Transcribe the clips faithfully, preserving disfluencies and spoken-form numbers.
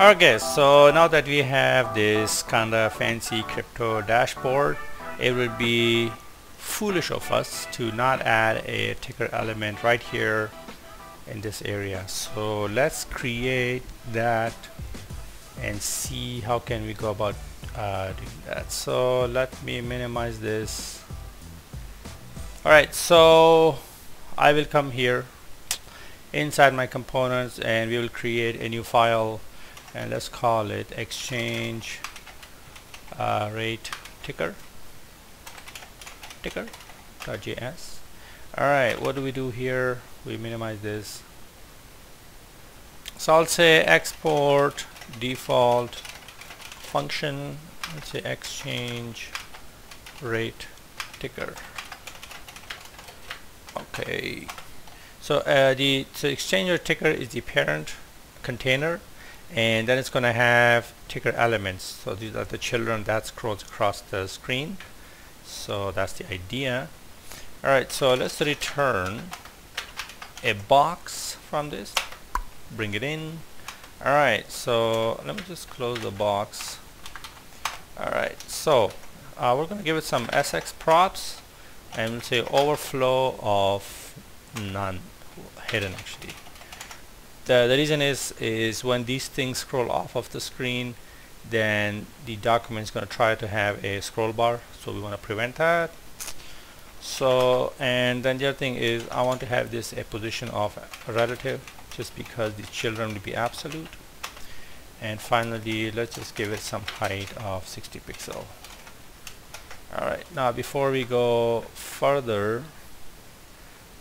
Okay, so now that we have this kind of fancy crypto dashboard, it would be foolish of us to not add a ticker element right here in this area. So let's create that and see how can we go about uh, doing that. So let me minimize this. Alright, so I will come here inside my components and we will create a new file, and let's call it exchange uh, rate ticker ticker.js. Alright, what do we do here? We minimize this. So I'll say export default function, let's say exchange rate ticker. Okay, so uh, the so exchange rate ticker is the parent container, and then it's going to have ticker elements. So these are the children that scrolls across the screen. So that's the idea. Alright, so let's return a box from this, bring it in. Alright, so let me just close the box. Alright, so uh, we're going to give it some S X props and we'll say overflow of none, hidden actually. The, the reason is is when these things scroll off of the screen, then the document is going to try to have a scroll bar, so we want to prevent that. So, and then the other thing is I want to have this a position of relative, just because the children will be absolute. And finally, let's just give it some height of sixty pixel. Alright, now before we go further,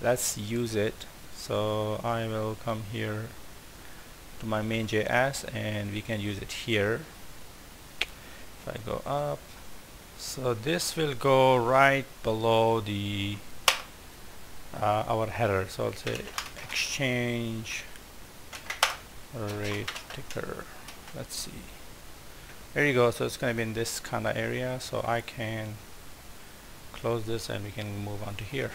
let's use it. So I will come here to my main.js and we can use it here. If I go up, so this will go right below the uh, our header. So I'll say exchange rate ticker. Let's see. There you go. So it's going to be in this kind of area. So I can close this and we can move on to here.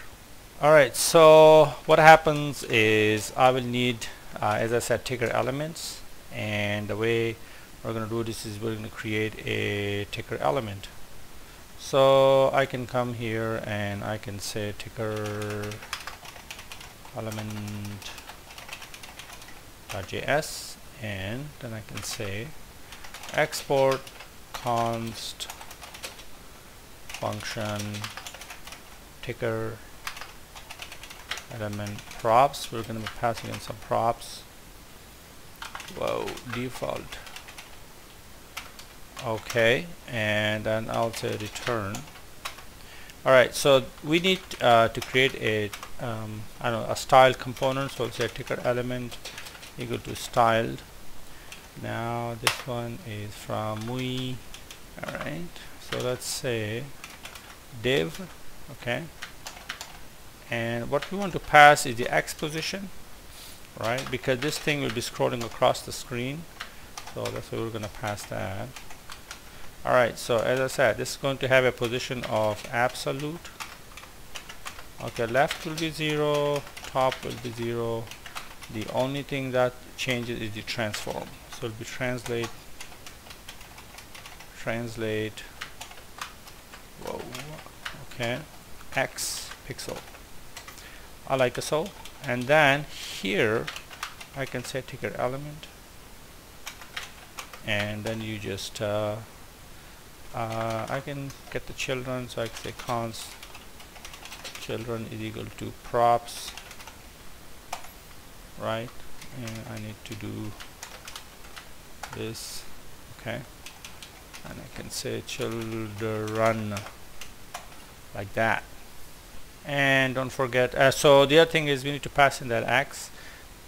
Alright, so what happens is I will need, uh, as I said, ticker elements, and the way we're going to do this is we're going to create a ticker element. So I can come here and I can say ticker element.js, and then I can say export const function ticker element props. We're going to be passing in some props. Whoa, default. Okay, and then I'll say return. Alright, so we need uh, to create a um, I don't know, a style component. So I'll say ticker element equal to styled. Now this one is from Mui. Alright, so let's say div. Okay, and what we want to pass is the X position, right? Because this thing will be scrolling across the screen, so that's why we're going to pass that. Alright, so as I said, this is going to have a position of absolute. Okay, left will be zero, top will be zero. The only thing that changes is the transform. So it'll be translate, translate, whoa, okay, X pixel. I like a soul, and then here I can say ticker element, and then you just uh, uh, I can get the children, so I can say const children is equal to props, right? And I need to do this, okay, and I can say children like that. And don't forget, uh, so the other thing is we need to pass in that X,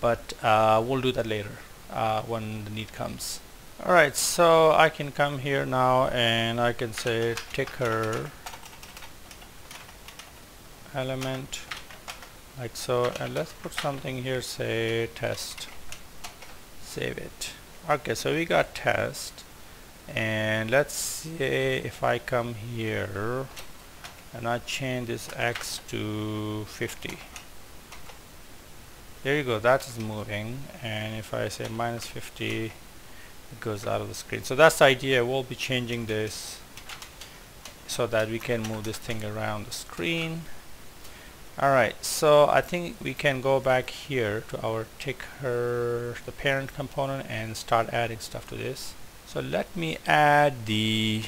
but uh, we'll do that later uh, when the need comes. Alright, so I can come here now and I can say ticker element like so, and let's put something here, say test, save it. Okay, so we got test, and let's say if I come here and I change this X to fifty. There you go, that is moving. And if I say minus fifty, it goes out of the screen. So that's the idea. We'll be changing this so that we can move this thing around the screen. Alright, so I think we can go back here to our ticker, the parent component, and start adding stuff to this. So let me add the,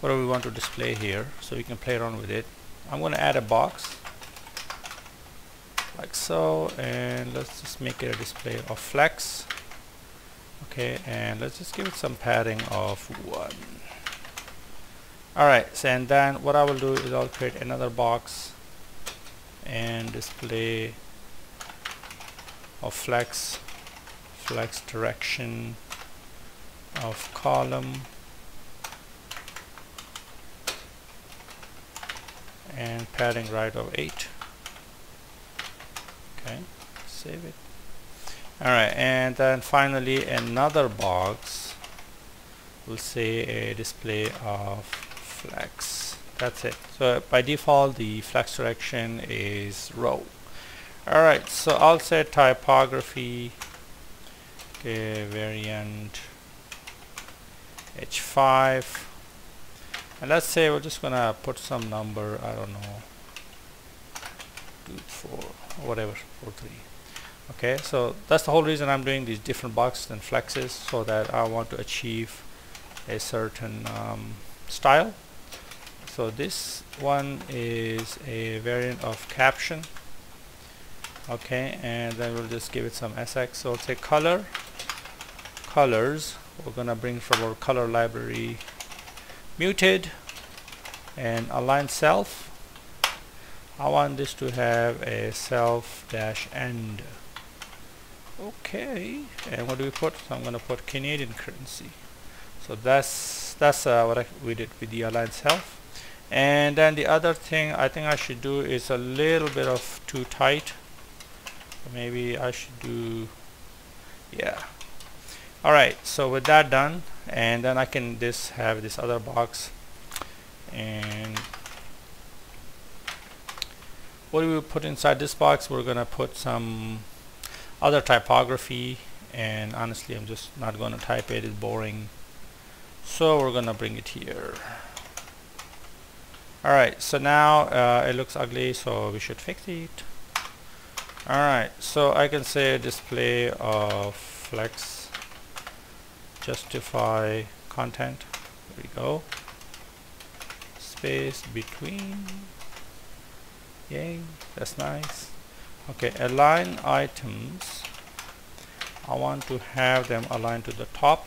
what do we want to display here, so we can play around with it. I'm going to add a box like so, and let's just make it a display of flex. Okay, and let's just give it some padding of one. Alright, so and then what I will do is I'll create another box and display of flex, flex direction of column, and padding right of eight. Okay, save it. Alright, and then finally another box will say a display of flex. That's it. So by default the flex direction is row. Alright, so I'll say typography, okay, variant H five, and let's say we're just gonna put some number, I don't know, two, four, whatever, four, three. Okay, so that's the whole reason I'm doing these different boxes and flexes, so that I want to achieve a certain um, style. So this one is a variant of caption. Okay, and then we'll just give it some S X. So we'll say color, colors. We're gonna bring from our color library muted and align self. I want this to have a self dash end. Okay, and what do we put? So I'm gonna put Canadian currency. So that's that's uh, what I, we did with the align self. And then the other thing I think I should do is a little bit of too tight. Maybe I should do, yeah. Alright, so with that done, and then I can just have this other box. And what do we put inside this box? We're gonna put some other typography, and honestly I'm just not gonna type it, it's boring. So we're gonna bring it here. Alright, so now uh, it looks ugly, so we should fix it. Alright, so I can say display of flex justify content, there we go, space between, yay, that's nice. Okay, align items, I want to have them aligned to the top.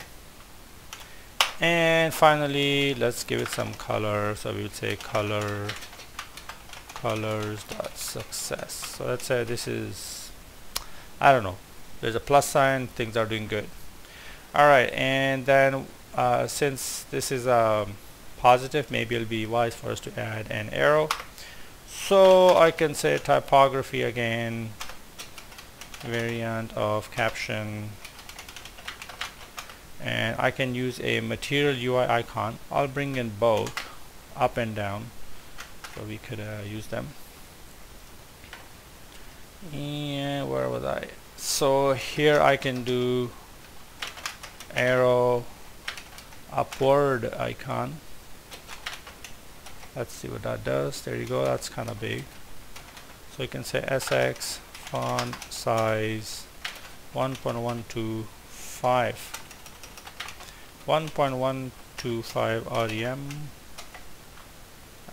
And finally let's give it some color, so we would say color, colors dot success. So let's say this is, I don't know, there's a plus sign, things are doing good. Alright, and then uh, since this is um, positive, maybe it'll be wise for us to add an arrow. So I can say typography again, variant of caption, and I can use a material U I icon. I'll bring in both up and down so we could uh, use them. And where was I? So here I can do arrow upward icon. Let's see what that does. There you go, that's kind of big. So you can say S X font size one point one two five. one point one two five R E M.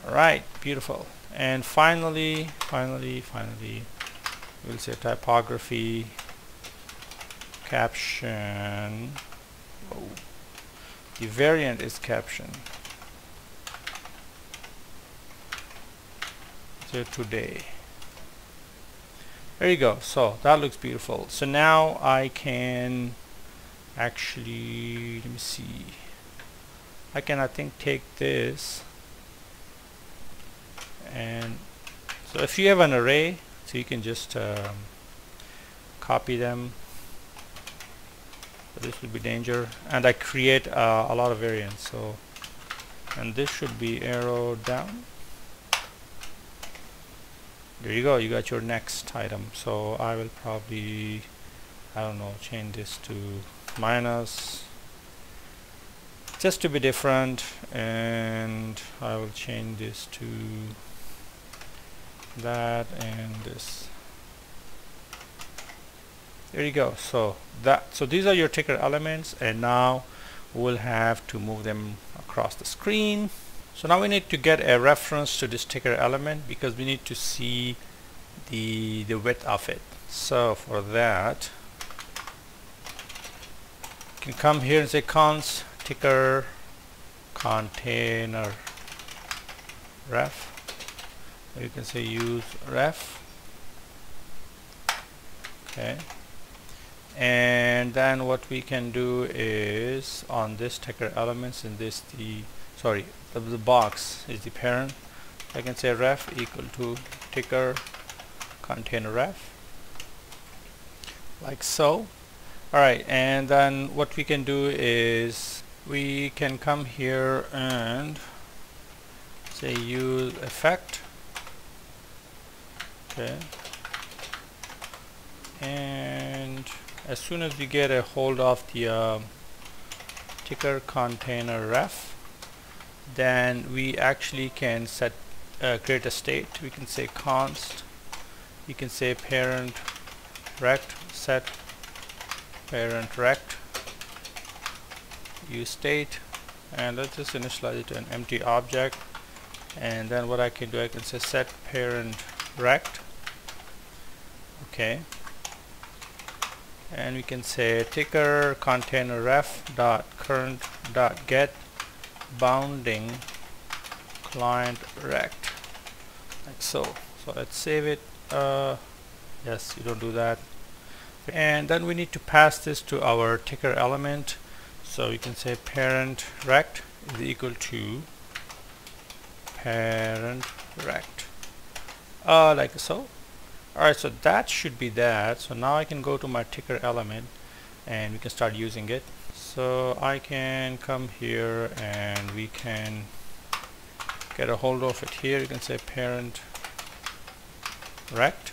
Alright, beautiful. And finally, finally, finally, we'll say typography, caption. Oh, the variant is caption. So today. There you go. So that looks beautiful. So now I can actually, let me see, I can I think take this, and so if you have an array, so you can just um, copy them, so this would be danger, and I create uh, a lot of variants. So, and this should be arrow down, there you go, you got your next item. So I will probably, I don't know, change this to minus, just to be different, and I will change this to that and this. There you go. So that, so these are your ticker elements, and now we'll have to move them across the screen. So now we need to get a reference to this ticker element because we need to see the the width of it. So for that, you can come here and say const ticker container ref. Or you can say use ref. Okay. And then what we can do is on this ticker elements, in this the sorry the, the box is the parent. I can say ref equal to ticker container ref, like so. Alright, and then what we can do is we can come here and say use effect. Okay, and as soon as we get a hold of the uh, ticker container ref, then we actually can set uh, create a state. We can say const, you can say parent rect, set parent rect use state, and let's just initialize it to an empty object. And then what I can do, I can say set parent rect. Okay, and we can say ticker container ref dot current dot get bounding client rect, like so. So let's save it. Uh, yes, you don't do that. And then we need to pass this to our ticker element. So you can say parent rect is equal to parent rect, uh, like so. Alright, so that should be that. So now I can go to my ticker element and we can start using it. So I can come here and we can get a hold of it here. You can say parent rect.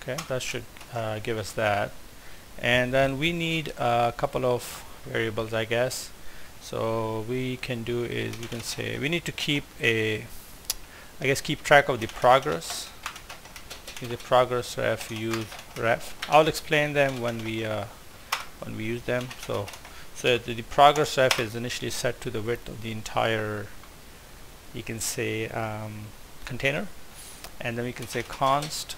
Okay, that should uh, give us that. And then we need a couple of variables, I guess. So we can do is we can say we need to keep a, I guess keep track of the progress. The progress ref use ref. I'll explain them when we uh, when we use them. So so the, the progress ref is initially set to the width of the entire, you can say um, container, and then we can say const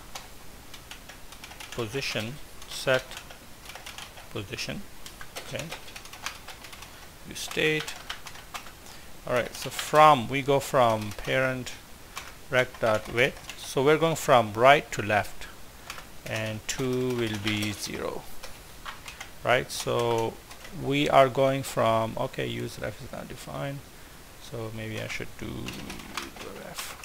position set position. Okay. Use state. All right. So from we go from parent rect dot width. So we're going from right to left, and two will be zero, right? So we are going from, okay, use ref is not defined, so maybe I should do ref.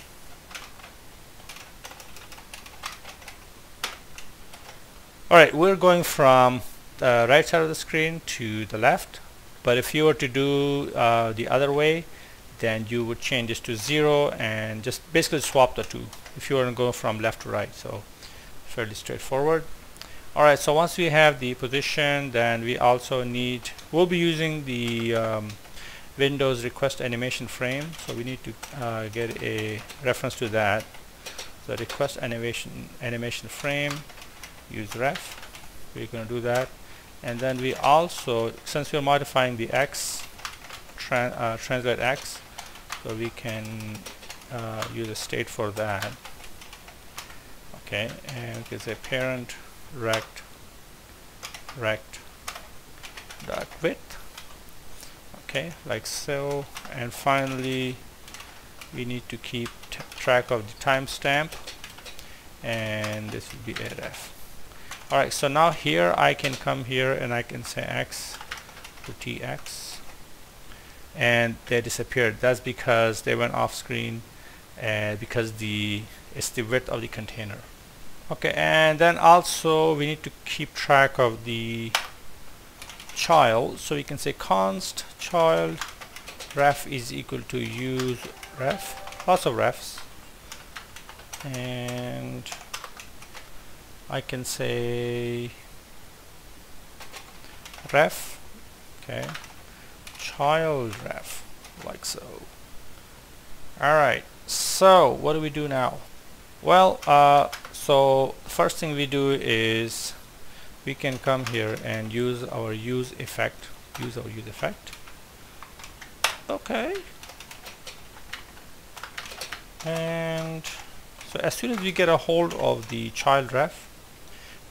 All right, we're going from the right side of the screen to the left, but if you were to do uh, the other way, then you would change this to zero and just basically swap the two if you want to go from left to right. So fairly straightforward. Alright, so once we have the position, then we also need, we'll be using the um, Windows request animation frame, so we need to uh, get a reference to that. So request animation animation frame use ref, we're going to do that. And then we also, since we're modifying the X, tran uh, translate X, so we can uh, use a state for that. Okay, and we can say parent rect rect dot width. Okay, like so. And finally, we need to keep t track of the timestamp, and this will be a ref. All right, so now here I can come here and I can say X to T X, and they disappeared. That's because they went off screen, uh, because the it's the width of the container. Okay, and then also we need to keep track of the child, so we can say const child ref is equal to use ref, lots of refs, and I can say ref, okay, child ref, like so. Alright, so what do we do now? Well, uh, so first thing we do is we can come here and use our use effect, use our use effect. Okay. And so as soon as we get a hold of the child ref,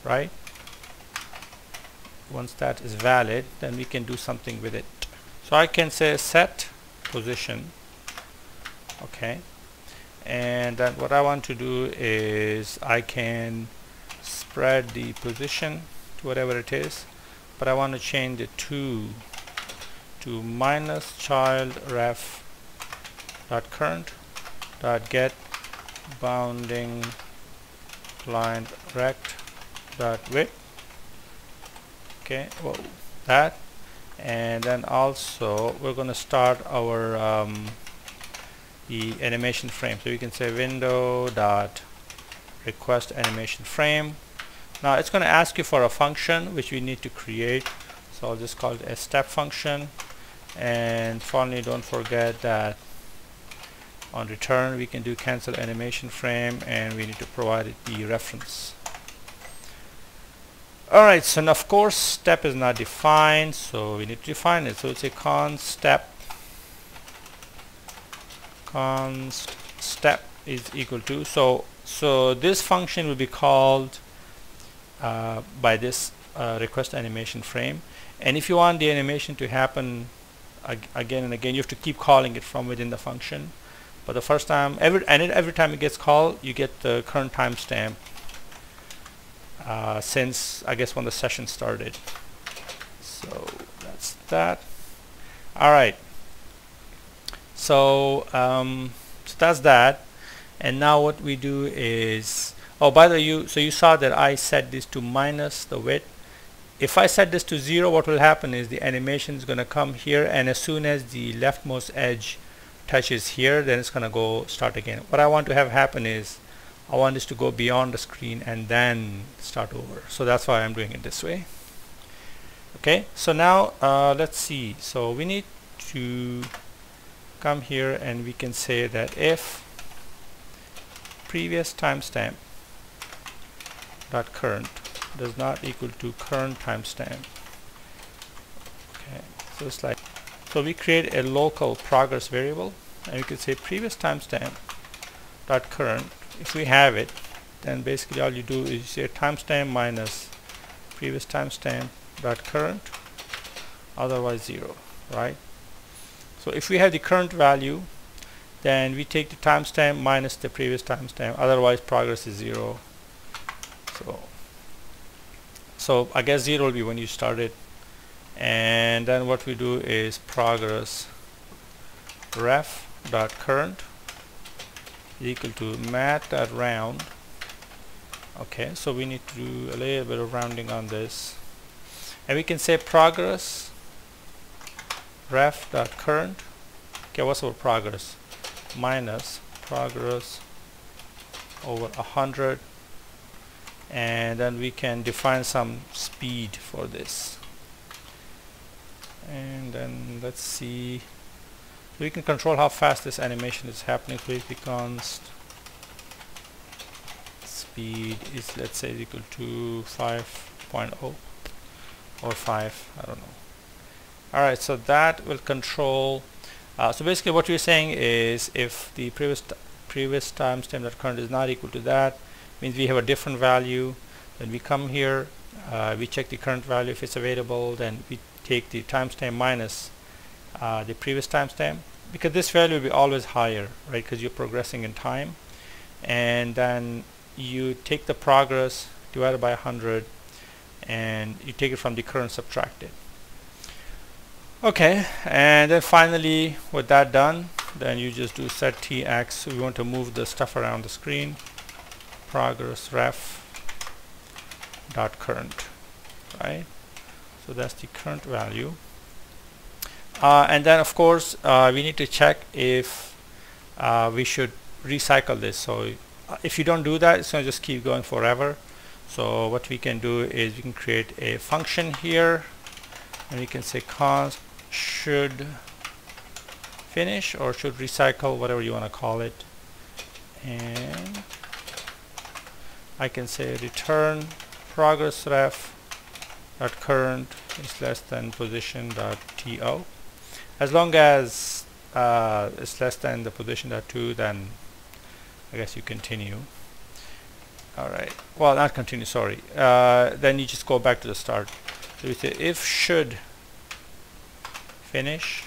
right, once that is valid, then we can do something with it. So I can say set position, okay, and then what I want to do is I can spread the position to whatever it is, but I want to change the to to minus child ref dot current dot get bounding client rect dot width, okay, whoa, that, and then also we're going to start our um, the animation frame. So you can say window dot request animation frame. Now it's going to ask you for a function which we need to create, so I'll just call it a step function. And finally, don't forget that on return we can do cancel animation frame, and we need to provide it the reference. Alright, so now of course step is not defined, so we need to define it. So it's a const step, const step is equal to, so so this function will be called uh, by this uh, request animation frame. And if you want the animation to happen ag again and again, you have to keep calling it from within the function. But the first time every and every time it gets called, you get the current timestamp uh, since I guess when the session started. So that's that. All right. So, um, so that's that. And now what we do is, oh, by the way, you so you saw that I set this to minus the width. If I set this to zero, what will happen is the animation is going to come here, and as soon as the leftmost edge touches here, then it's going to go start again. What I want to have happen is I want this to go beyond the screen and then start over. So that's why I'm doing it this way. Okay, so now uh, let's see. So we need to come here and we can say that if previous timestamp dot current does not equal to current timestamp. Okay, so it's like, so we create a local progress variable, and we can say previous timestamp dot current. If we have it, then basically all you do is you say timestamp minus previous timestamp dot current, otherwise zero, right? So if we have the current value, then we take the timestamp minus the previous timestamp, otherwise progress is zero. So, so I guess zero will be when you start it. And then what we do is progress ref dot current equal to mat dot round. Okay, so we need to do a little bit of rounding on this, and we can say progress ref dot current. Okay, what's our progress? Minus progress over a hundred, and then we can define some speed for this. And then let's see, we can control how fast this animation is happening. So if we const speed is, let's say, equal to five point zero or five, I don't know. Alright, so that will control, uh, so basically what we're saying is if the previous previous timestamp.current is not equal to that, means we have a different value, then we come here, uh, we check the current value. If it's available, then we take the timestamp minus uh, the previous timestamp, because this value will be always higher, right, because you're progressing in time. And then you take the progress divided by a hundred, and you take it from the current subtracted. Okay, and then finally with that done, then you just do set tx. So we want to move the stuff around the screen, progress ref dot current, right? So that's the current value. Uh, and then of course uh, we need to check if uh, we should recycle this. So if you don't do that, it's going to just keep going forever. So what we can do is we can create a function here and we can say const should finish or should recycle, whatever you want to call it, and I can say return progress ref dot current is less than position dot to. As long as uh, it's less than the position dot to, then I guess you continue. Alright, well not continue, sorry. Uh, then you just go back to the start. So we say if should finish,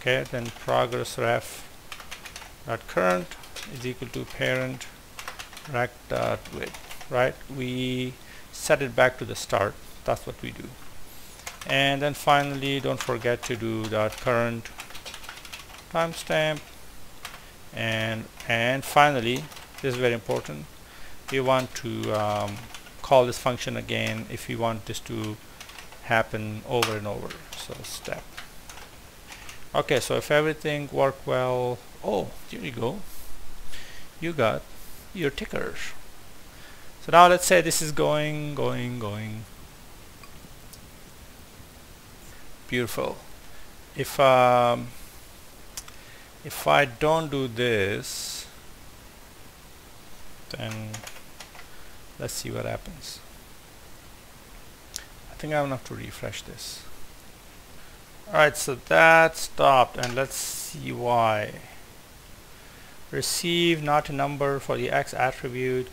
okay, then progress ref dot current is equal to parent rack dot width, right? We set it back to the start. That's what we do. And then finally, don't forget to do dot current timestamp. And and finally, this is very important, we want to um, call this function again if we want this to happen over and over. So step. Okay, so if everything worked well, oh, here you go, you got your tickers. So now let's say this is going, going, going. Beautiful. If um, if I don't do this, then let's see what happens. I think I'm gonna have to refresh this. Alright, so that stopped, and let's see why. Receive not a number for the X attribute.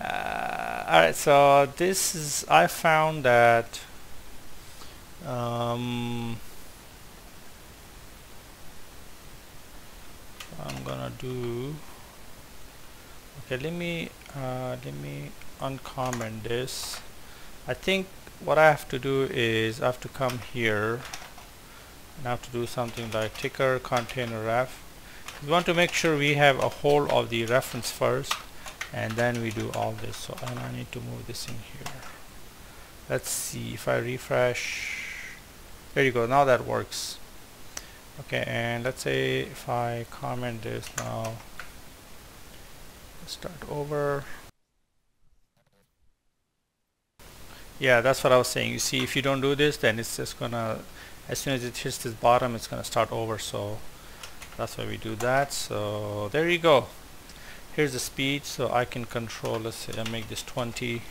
Uh, Alright, so this is, I found that um, I'm gonna do, okay, let me uh, let me uncomment this. I think what I have to do is I have to come here and I have to do something like ticker container ref. We want to make sure we have a hold of the reference first, and then we do all this. So and I need to move this in here. Let's see if I refresh. There you go. Now that works. Okay, and let's say if I comment this now, start over. Yeah, that's what I was saying. You see, if you don't do this, then it's just gonna, as soon as it hits this bottom, it's gonna start over. So that's why we do that. So there you go. Here's the speed, so I can control. Let's say I make this twenty,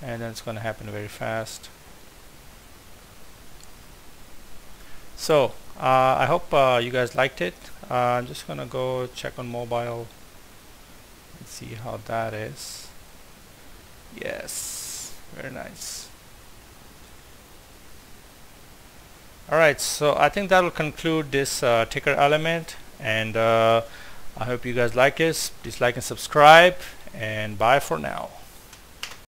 and then it's gonna happen very fast. So uh, I hope uh, you guys liked it. uh, I'm just gonna go check on mobile and see how that is. Yes, very nice. Alright, so I think that will conclude this uh, ticker element, and uh, I hope you guys like this. Please like and subscribe, and bye for now.